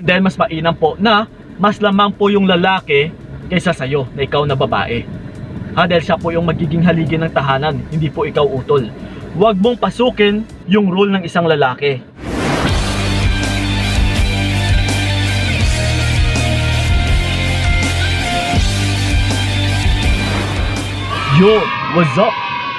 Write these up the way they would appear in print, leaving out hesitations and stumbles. And then mas mainam po na mas lamang po yung lalaki kaysa sa'yo na ikaw na babae. Ha, dahil siya po yung magiging haligi ng tahanan, hindi po ikaw utol. Huwag mong pasukin yung role ng isang lalaki. Yo, what's up?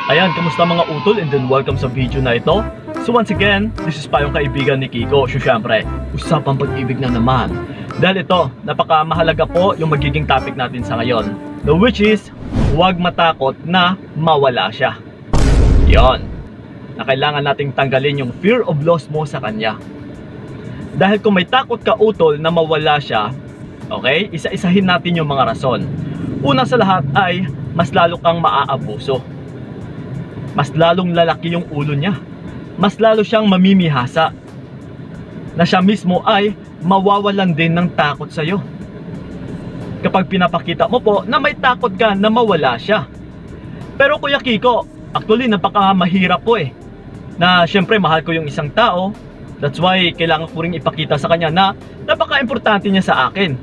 Ayan, kamusta mga utol? And then welcome sa video na ito. So once again, this is Payong Kaibigan ni Kiko. So syempre, usapang pag-ibig na naman. Dahil ito, napakamahalaga po yung magiging topic natin sa ngayon. The which is, huwag matakot na mawala siya. Yon, na kailangan nating tanggalin yung fear of loss mo sa kanya. Dahil kung may takot ka utol na mawala siya, okay, isa-isahin natin yung mga rason. Una sa lahat ay, mas lalo kang maaabuso. Mas lalong lalaki yung ulo niya. Mas lalo siyang mamimihasa. Na siya mismo ay mawawalan din ng takot sa'yo. Kapag pinapakita mo po na may takot ka na mawala siya. Pero Kuya Kiko, actually napakamahirap po eh. Na syempre mahal ko yung isang tao. That's why kailangan ko rin ipakita sa kanya na napaka-importante niya sa akin.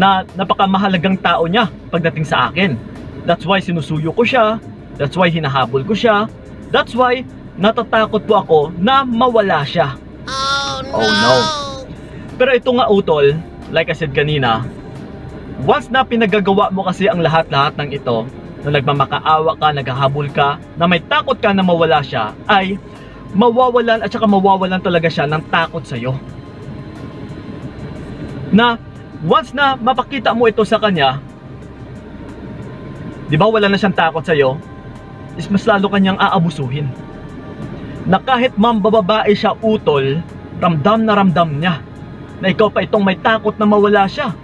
Na napakamahalagang tao niya pagdating sa akin. That's why sinusuyo ko siya. That's why hinahabol ko siya. That's why natatakot po ako na mawala siya. Oh no. Pero ito nga utol, like I said kanina, once na pinagagawa mo kasi ang lahat-lahat ng ito, na nagmamakaawa ka, naghahabol ka, na may takot ka na mawala siya, ay mawawalan at saka mawawalan talaga siya ng takot sa'yo. Na once na mapakita mo ito sa kanya, di ba wala na siyang takot sa'yo, is mas lalo kanyang aabusuhin. Na kahit mambababae siya utol, ramdam na ramdam niya na ikaw pa itong may takot na mawala siya.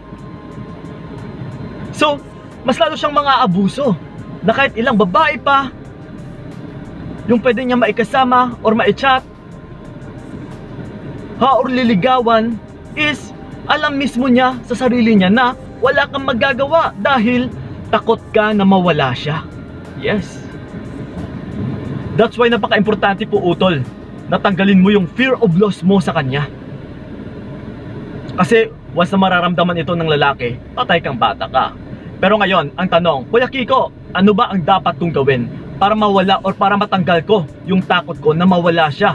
So, mas lalo siyang mga abuso na kahit ilang babae pa yung pwede niya maikasama or maichat or liligawan is alam mismo niya sa sarili niya na wala kang magagawa dahil takot ka na mawala siya. Yes. That's why napaka-importante po utol na tanggalin mo yung fear of loss mo sa kanya. Kasi once na mararamdaman ito ng lalaki, patay kang bata ka. Pero ngayon, ang tanong, Kuya Kiko, ano ba ang dapat kong gawin para mawala or para matanggal ko yung takot ko na mawala siya?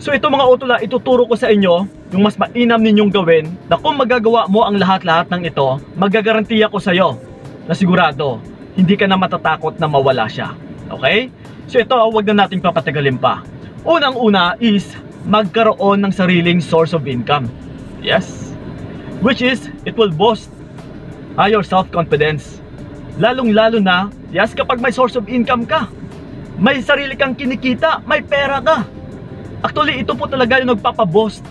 So ito mga utula, ituturo ko sa inyo yung mas mainam ninyong gawin na kung magagawa mo ang lahat-lahat ng ito, magagarantiya ko sa iyo na sigurado, hindi ka na matatakot na mawala siya. Okay? So ito, huwag na nating papatagalin pa. Unang-una is magkaroon ng sariling source of income. Yes. Which is, it will boost your self-confidence. Lalong-lalo na, yes, kapag may source of income ka. May sarili kang kinikita, may pera ka. Actually, ito po talaga yung nagpapaboost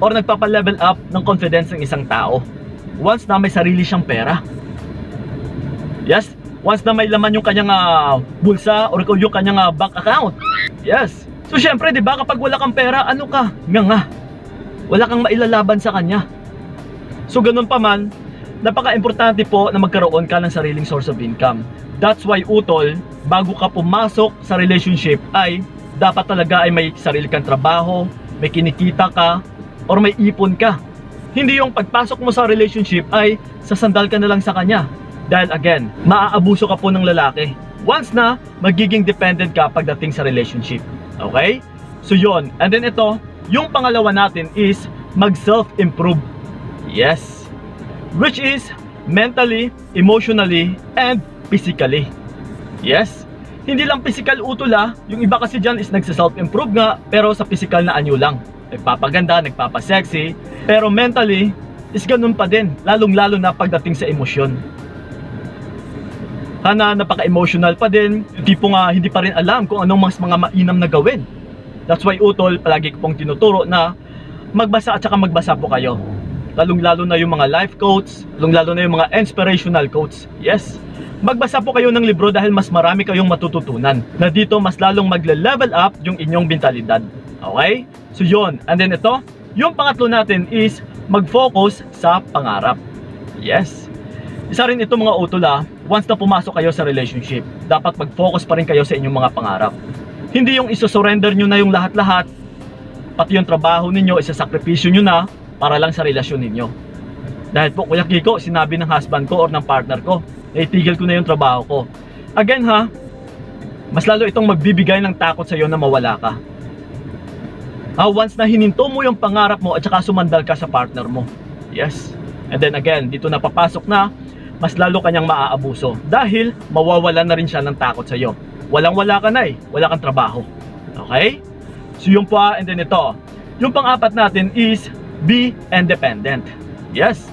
or nagpapalevel up ng confidence ng isang tao. Once na may sarili siyang pera. Yes, once na may laman yung kanyang bulsa or yung kanyang bank account. Yes. So, syempre, diba, kapag wala kang pera, ano ka? Nga. Wala kang mailalaban sa kanya. So ganun pa man, napaka-importante po na magkaroon ka ng sariling source of income. That's why utol, bago ka pumasok sa relationship ay dapat talaga ay may sarili kang trabaho, may kinikita ka, or may ipon ka. Hindi yung pagpasok mo sa relationship ay sasandal ka na lang sa kanya. Dahil again, maaabuso ka po ng lalaki once na magiging dependent ka pagdating sa relationship. Okay? So yun. And then ito, yung pangalawa natin is mag-self-improve. Yes, which is mentally, emotionally, and physically. Yes, hindi lang physical utol ha. Yung iba kasi dyan is nagsa-self-improve nga, pero sa physical na anyo lang. Nagpapaganda, nagpapasexy, pero mentally is ganun pa din, lalong-lalo na pagdating sa emosyon. Sana napaka-emotional pa din, hindi po nga hindi pa rin alam kung anong mas mga mainam na gawin. That's why utol, palagi ko pong tinuturo na magbasa at saka magbasa po kayo. Lalong-lalo na yung mga life quotes, lalong-lalo na yung mga inspirational quotes. Yes, magbasa po kayo ng libro dahil mas marami kayong matututunan. Na dito mas lalong magle-level up yung inyong mentalidad. Okay? So yun. And then ito, yung pangatlo natin is mag-focus sa pangarap. Yes. Isa rin ito mga utol ha, once na pumasok kayo sa relationship, dapat mag-focus pa rin kayo sa inyong mga pangarap. Hindi yung isosurrender nyo na yung lahat-lahat, pati yung trabaho ninyo, isasakripisyo nyo na, para lang sa relasyon ninyo. Dahil po Kuya Kiko, sinabi ng husband ko or ng partner ko, eh tigil ko na yung trabaho ko. Again ha, mas lalo itong magbibigay ng takot sa iyo na mawala ka. Once na hininto mo yung pangarap mo at saka sumandal ka sa partner mo. Yes. And then again, dito napapasok na, mas lalo kanyang maaabuso. Dahil mawawala na rin siya ng takot sa iyo. Walang-wala ka na eh. Wala kang trabaho. Okay? So yung pa, and then ito. Yung pang-apat natin is be independent. Yes.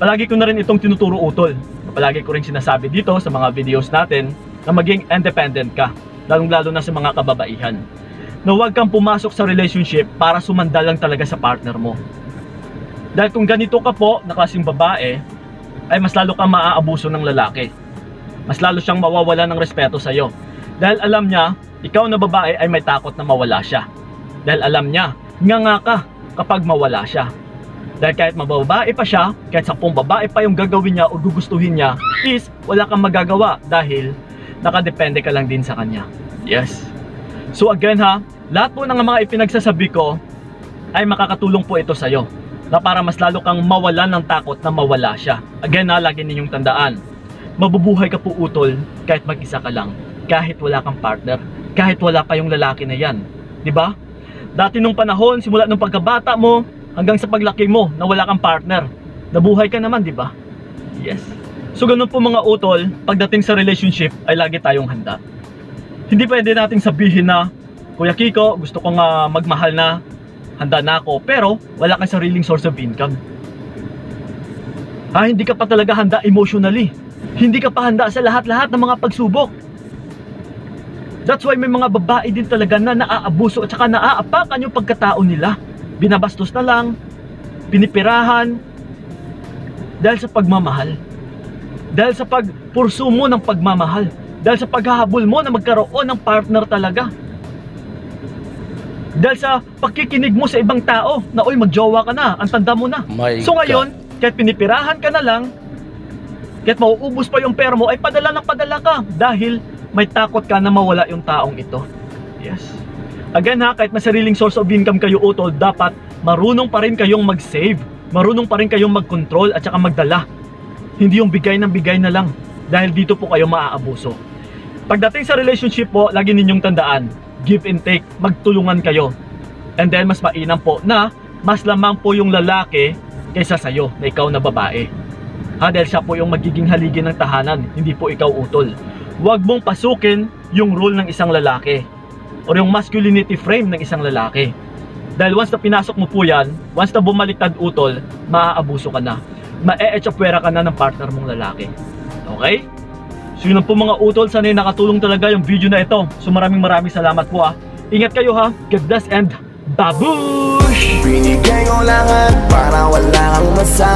Palagi ko na rin itong tinuturo-utol. Palagi ko rin sinasabi dito sa mga videos natin na maging independent ka. Lalong-lalo na sa mga kababaihan. Na huwag kang pumasok sa relationship para sumandal lang talaga sa partner mo. Dahil kung ganito ka po na klaseng babae, ay mas lalo kang maaabuso ng lalaki. Mas lalo siyang mawawala ng respeto sa'yo. Dahil alam niya, ikaw na babae ay may takot na mawala siya. Dahil alam niya, nganga ka kapag mawala siya. Dahil kahit mababae pa siya, kahit 10 babae pa yung gagawin niya o gugustuhin niya, is wala kang magagawa dahil nakadepende ka lang din sa kanya. Yes. So again ha, lahat po ng mga ipinagsasabi ko ay makakatulong po ito sa'yo. Na para mas lalo kang mawalan ng takot na mawala siya. Again ha, lagi ninyong tandaan, mabubuhay ka po utol kahit mag-isa ka lang. Kahit wala kang partner. Kahit wala pa yung lalaki na yan. Diba? Dati nung panahon, simula nung pagkabata mo, hanggang sa paglaki mo na wala kang partner, nabuhay ka naman, di ba? Yes. So ganun po mga utol, pagdating sa relationship ay lagi tayong handa. Hindi pwede nating sabihin na, Kuya Kiko, gusto kong magmahal na, handa na ako, pero wala kang sariling source of income. Hindi ka pa talaga handa emotionally. Hindi ka pa handa sa lahat-lahat ng mga pagsubok. That's why may mga babae din talaga na naaabuso at saka naaapakan yung pagkatao nila. Binabastos na lang, pinipirahan, dahil sa pagmamahal. Dahil sa pagpursu mo ng pagmamahal. Dahil sa paghahabol mo na magkaroon ng partner talaga. Dahil sa pakikinig mo sa ibang tao na, uy, magjowa ka na, ang tanda mo na. So ngayon, kahit pinipirahan ka na lang, kahit mauubos pa yung pera mo, ay padala ng padala ka. Dahil may takot ka na mawala yung taong ito. Yes. Again ha, kahit may sariling source of income kayo utol, dapat marunong pa rin kayong mag-save. Marunong pa rin kayong mag-control at saka magdala. Hindi yung bigay ng bigay na lang. Dahil dito po kayo maaabuso. Pagdating sa relationship po, lagi ninyong tandaan, give and take, magtulungan kayo. And then mas mainam po na mas lamang po yung lalaki kaysa sa'yo na ikaw na babae. Dahil siya po yung magiging haligi ng tahanan, hindi po ikaw utol. Huwag mong pasukin yung role ng isang lalaki. O yung masculinity frame ng isang lalaki. Dahil once na pinasok mo po yan, once na bumaliktad utol, maaabuso ka na. Mae-echapwera ka na ng partner mong lalaki. Okay? So yun po mga utol, sana'y nakatulong talaga yung video na ito. So maraming salamat po ha. Ingat kayo ha. God bless and babush! Binigay ko lahat para wala kang masaya.